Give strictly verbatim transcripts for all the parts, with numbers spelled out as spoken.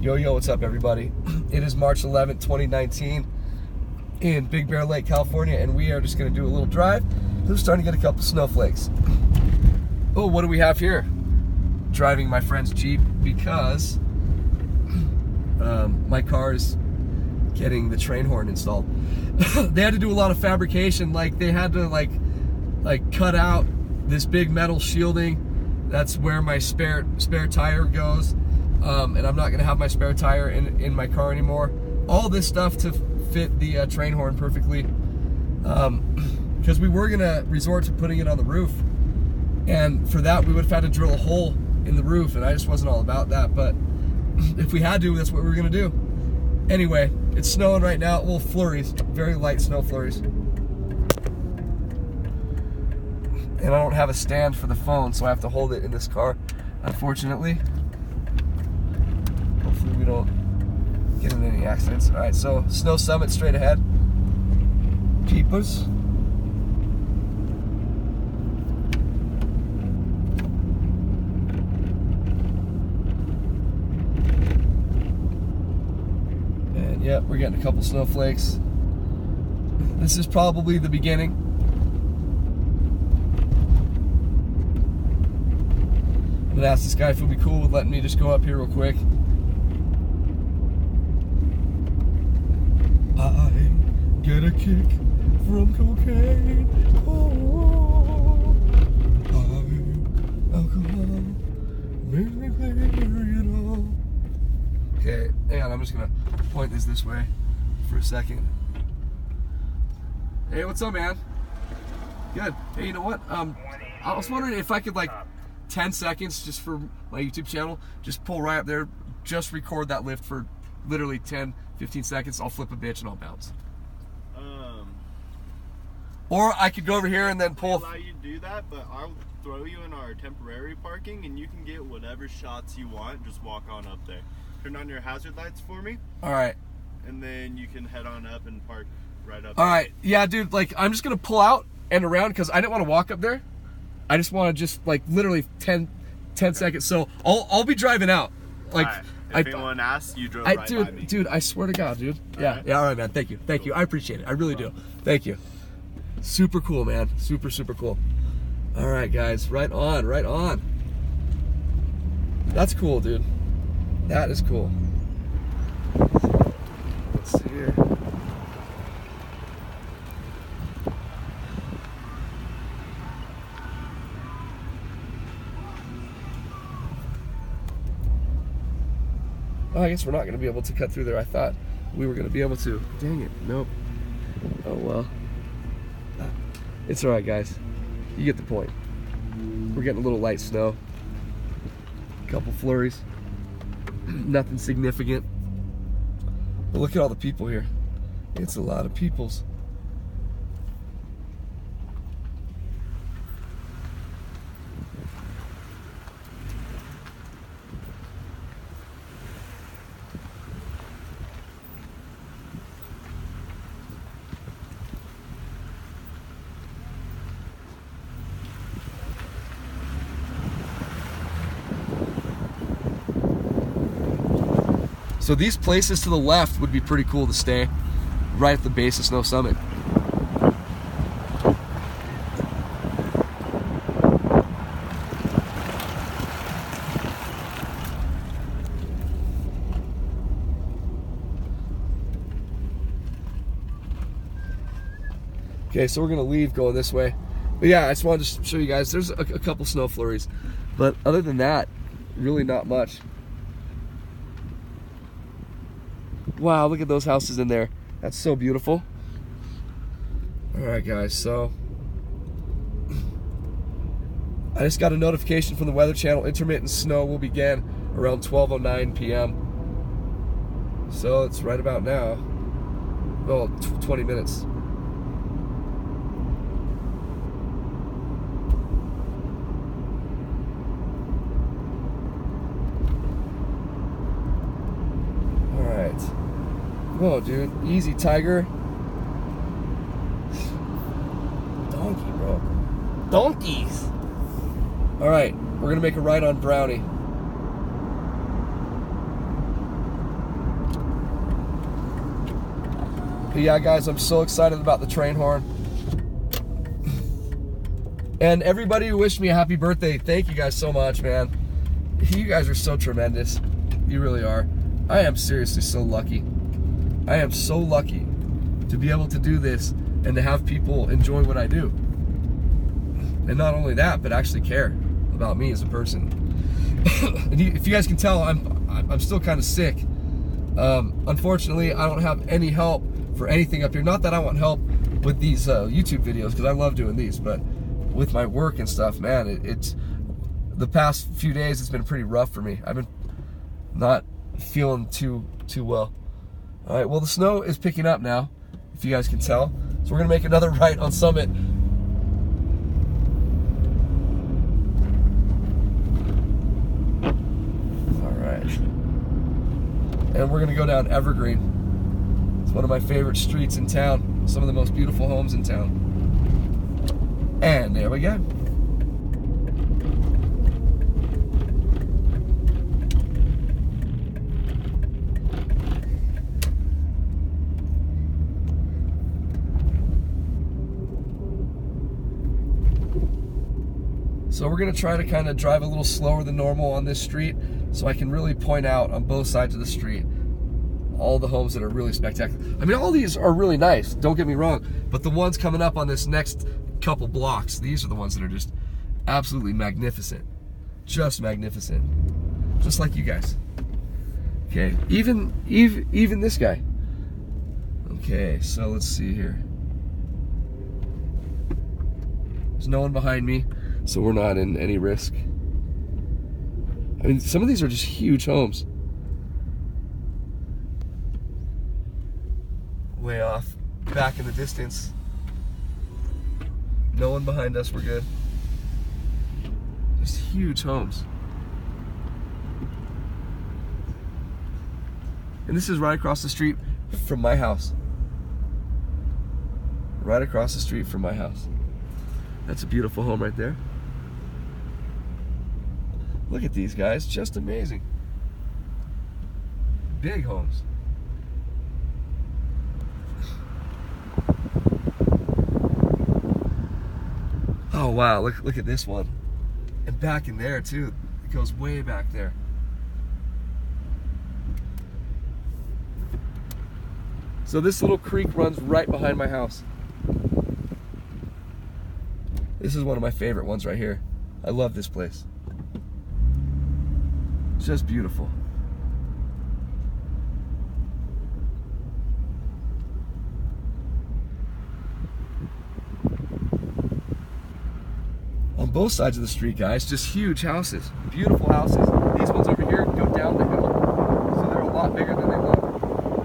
Yo, yo, what's up, everybody? It is March eleventh, twenty nineteen in Big Bear Lake, California, and we are just gonna do a little drive. We're starting to get a couple snowflakes. Oh, what do we have here? Driving my friend's Jeep because um, my car is getting the train horn installed. They had to do a lot of fabrication. Like, they had to like, like cut out this big metal shielding. That's where my spare, spare tire goes. Um, and I'm not gonna have my spare tire in, in my car anymore. All this stuff to fit the uh, train horn perfectly, um, because we were gonna resort to putting it on the roof, and for that we would have had to drill a hole in the roof, and I just wasn't all about that, but if we had to, that's what we were gonna do. Anyway, it's snowing right now, little flurries, very light snow flurries. And I don't have a stand for the phone, so I have to hold it in this car, unfortunately. We don't get in any accidents. All right, so Snow Summit straight ahead. Jeepers. And yeah, we're getting a couple snowflakes. This is probably the beginning. I'm gonna ask this guy if he'll be cool with letting me just go up here real quick. I get a kick from cocaine. Oh, I, alcohol, makes me clear it all. Okay, hang on, I'm just gonna point this this way for a second. Hey, what's up, man? Good. Hey, you know what? Um, I was wondering if I could, like, ten seconds just for my YouTube channel, just pull right up there, just record that lift for literally ten, fifteen seconds, I'll flip a bitch and I'll bounce. Um, or I could go over here and then pull. I'll allow you to do that, but I'll throw you in our temporary parking and you can get whatever shots you want. Just walk on up there. Turn on your hazard lights for me. All right. And then you can head on up and park right up. All right. Yeah, dude, like, I'm just going to pull out and around because I didn't want to walk up there. I just want to just, like, literally ten, ten okay. seconds. So I'll, I'll be driving out. Like. All right. If I, anyone asks, you drove I, right dude, by me. Dude, I swear to God, dude. All yeah, right. yeah, all right, man. Thank you, thank cool. you. I appreciate it. I really do. Thank you. Super cool, man. Super, super cool. All right, guys. Right on, right on. That's cool, dude. That is cool. Let's see here. Oh, I guess we're not going to be able to cut through there. I thought we were going to be able to. Dang it. Nope. Oh, well. It's all right, guys. You get the point. We're getting a little light snow. A couple flurries. Nothing significant. But look at all the people here. It's a lot of peoples. So these places to the left would be pretty cool to stay, right at the base of Snow Summit. Okay, so we're gonna leave going this way. But yeah, I just wanted to show you guys, there's a, a couple snow flurries. But other than that, really not much. Wow, look at those houses in there. That's so beautiful. All right, guys, so I just got a notification from the Weather Channel. Intermittent snow will begin around twelve oh nine p m So it's right about now. Well, twenty minutes. All right. Whoa, dude. Easy, tiger. Donkey, bro. Donkeys! Alright, we're gonna make a ride on Brownie. But yeah, guys, I'm so excited about the train horn. And everybody who wished me a happy birthday, thank you guys so much, man. You guys are so tremendous. You really are. I am seriously so lucky. I am so lucky to be able to do this and to have people enjoy what I do. And not only that, but actually care about me as a person. And you, if you guys can tell, I'm, I'm still kind of sick. Um, unfortunately, I don't have any help for anything up here. Not that I want help with these uh, YouTube videos, because I love doing these, but with my work and stuff, man, it, it's the past few days it's been pretty rough for me. I've been not feeling too too well. All right, well, the snow is picking up now, if you guys can tell. So we're gonna make another right on Summit. All right, and we're gonna go down Evergreen. It's one of my favorite streets in town. Some of the most beautiful homes in town. And there we go. So we're gonna try to kind of drive a little slower than normal on this street so I can really point out on both sides of the street all the homes that are really spectacular. I mean, all these are really nice, don't get me wrong, but the ones coming up on this next couple blocks, these are the ones that are just absolutely magnificent. Just magnificent. Just like you guys. Okay, even even, even this guy. Okay, so let's see here. There's no one behind me, so we're not in any risk. I mean, some of these are just huge homes. Way off, back in the distance. No one behind us, we're good. Just huge homes. And this is right across the street from my house. Right across the street from my house. That's a beautiful home right there. Look at these guys, just amazing. Big homes. Oh wow, look look at this one. And back in there too. It goes way back there. So this little creek runs right behind my house. This is one of my favorite ones right here. I love this place. It's just beautiful. Both sides of the street, guys, just huge houses, beautiful houses. These ones over here go down the hill, so they're a lot bigger than they look.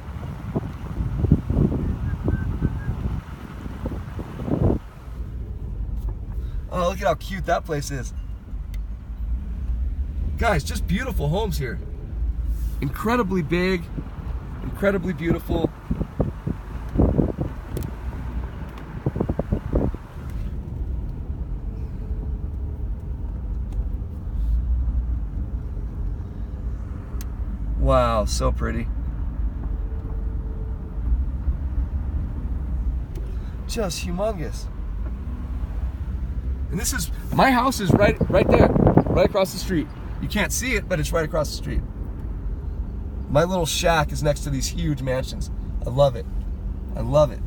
Oh, look at how cute that place is. Guys, just beautiful homes here. Incredibly big, incredibly beautiful. Wow, so pretty. Just humongous. And this is, my house is right right there, right across the street. You can't see it, but it's right across the street. My little shack is next to these huge mansions. I love it. I love it.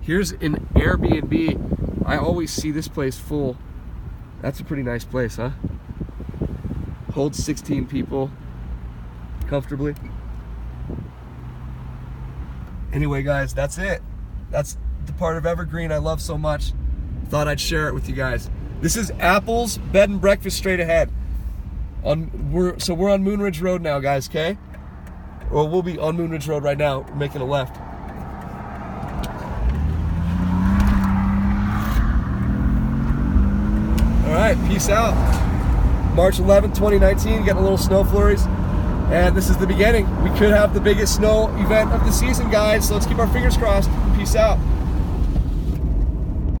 Here's an Airbnb. I always see this place full. That's a pretty nice place, huh? Holds sixteen people comfortably. Anyway, guys, that's it. That's the part of Evergreen I love so much. Thought I'd share it with you guys. This is Apple's Bed and Breakfast straight ahead. On we're so we're on Moonridge Road now, guys. Okay, or we'll be on Moonridge Road right now. We're making a left. All right, peace out. March eleventh, twenty nineteen, getting a little snow flurries. And this is the beginning. We could have the biggest snow event of the season, guys. So let's keep our fingers crossed. Peace out.